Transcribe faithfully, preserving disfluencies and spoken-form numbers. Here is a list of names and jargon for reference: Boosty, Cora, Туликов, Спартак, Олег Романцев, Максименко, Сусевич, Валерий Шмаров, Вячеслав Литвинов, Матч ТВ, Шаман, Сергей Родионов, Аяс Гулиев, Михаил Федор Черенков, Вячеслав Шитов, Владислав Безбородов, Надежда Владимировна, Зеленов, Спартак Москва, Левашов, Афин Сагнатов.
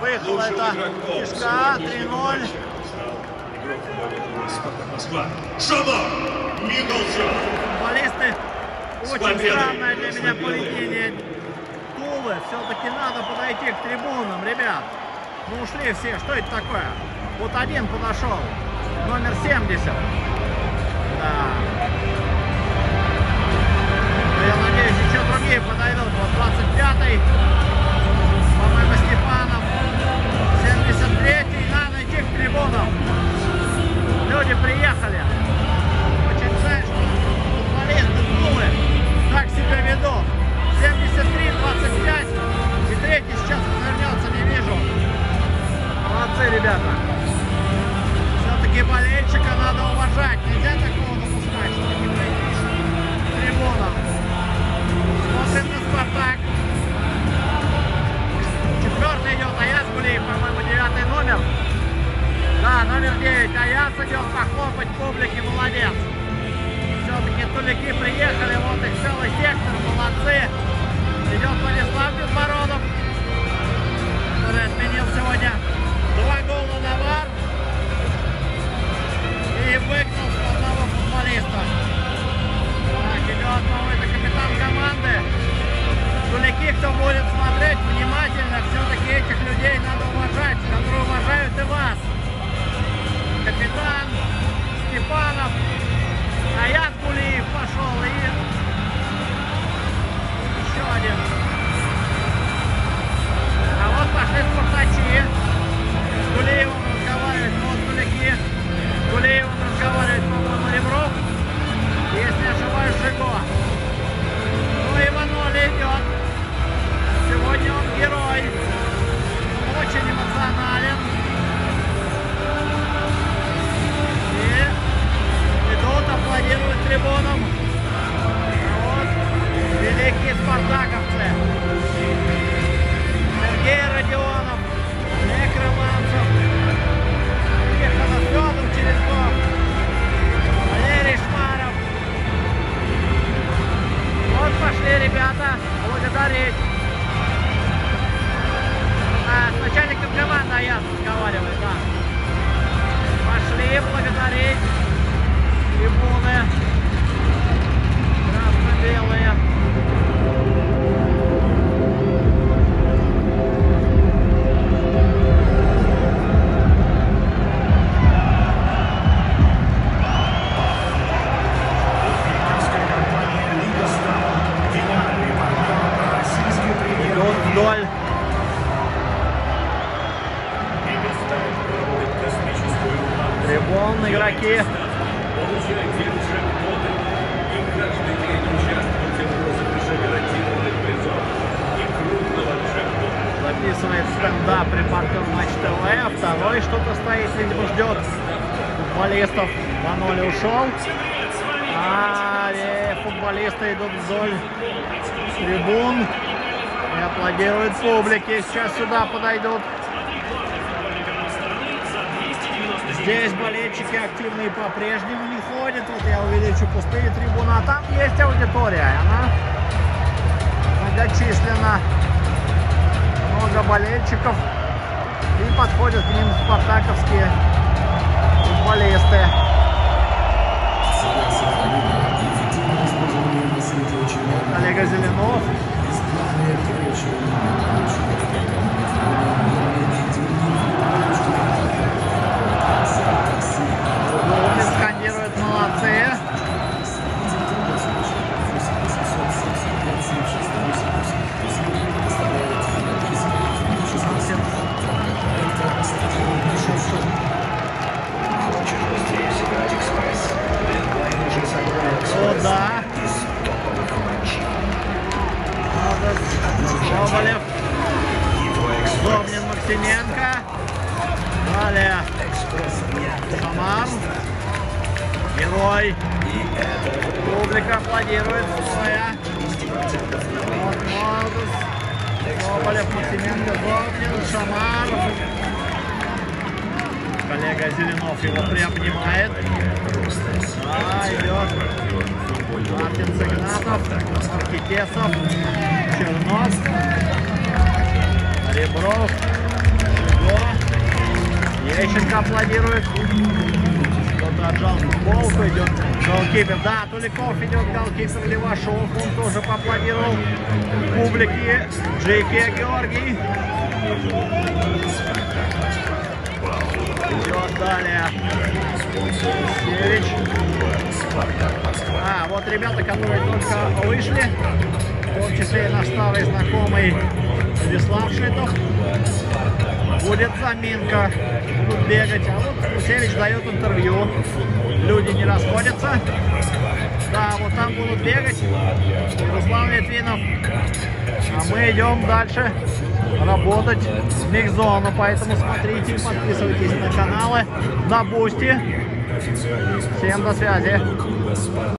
Вышло это фишка, три ноль. Шаман! Футболисты, очень странное для меня поведение Тулы. Все-таки надо подойти к трибунам, ребят. Ну ушли все, что это такое? Вот один подошел, номер семьдесят. Да. Я надеюсь, еще другие подойдут. Вот двадцать пятый, по-моему, Степанов. семьдесят третий, надо идти к трибунам. Люди приехали. Очень жаль, что футболисты Тулы так себя ведут. семьдесят три, двадцать пять. И третий сейчас вернется, не вижу. Молодцы, ребята. Все-таки болельщика надо уважать. Нельзя такого допускать, что не пройти к трибунам. Смотрим на Спартак. Четвертый идет Аяс Гулиев, по-моему, девятый номер. Да, номер девять. Аяс идет похлопать публике, молодец. Все-таки тулики приехали, вот их целый сектор, молодцы. Идет Владислав Безбородов, который отменил сегодня два гола на вар. И выгнал одного футболиста. Так, идет, по-моему, капитан команды. Тулики, кто будет смотреть внимательно, все-таки этих людей надо уважать, которые уважают и вас. Капитан Степанов, Аяс Гулиев пошел и еще один. А вот пошли спартачи. С Гулиевым разговаривает, вот Тулики. С Гулиевым разговаривает, по-моему, Ребров. Если не ошибаюсь, Жиго. Ну и Иваноли идет. Сегодня он герой. Очень эмоционален. Идут, аплодируют трибуном. Вот, великие спартаковцы. Сергей Родионов, Олег Романцев, Михаил Федор Черенков, Валерий Шмаров. Вот пошли ребята благодарить. А, с начальником команды Аяс разговаривает, да. Пошли благодарить. Трибуны красно-белые. Трибун, игроки. Записывает стендап репортер Матч ТВ. Второй что-то стоит, видимо, ждет футболистов. два ноль ушел. А футболисты идут вдоль трибун и аплодируют публике. Сейчас сюда подойдут. Здесь болельщики активные по-прежнему не ходят. Вот я увеличу пустые трибуны. А там есть аудитория. Она многочисленна. Много болельщиков. И подходят к ним спартаковские футболисты. Олега Зеленов. Скандируют молодцы. О, да. Соболев. Домнин, Максименко. Далее. Шаман. Герой. Публика аплодирует. Своя. Соболев, Максименко, Домнин, Шаман. Коллега Зеленов его приобнимает. Да, идет Афин Сагнатов, Маркетесов, Чернов, Ребров. Лещенко аплодирует. Кто-то отжал футболку, идет голкипер. Да, Туликов идет голкипер, Левашов, он тоже поаплодировал публике. Джеке Георгий. Идет далее. Сусевич. А, вот ребята, которые только вышли, в том числе и наш старый знакомый Вячеслав Шитов. Будет заминка, будут бегать. А вот Сусевич дает интервью. Люди не расходятся. Да, вот там будут бегать. Вячеслав Литвинов. А мы идем дальше работать в миг-зону. Поэтому смотрите, подписывайтесь на каналы, на Boosty. Всем до связи.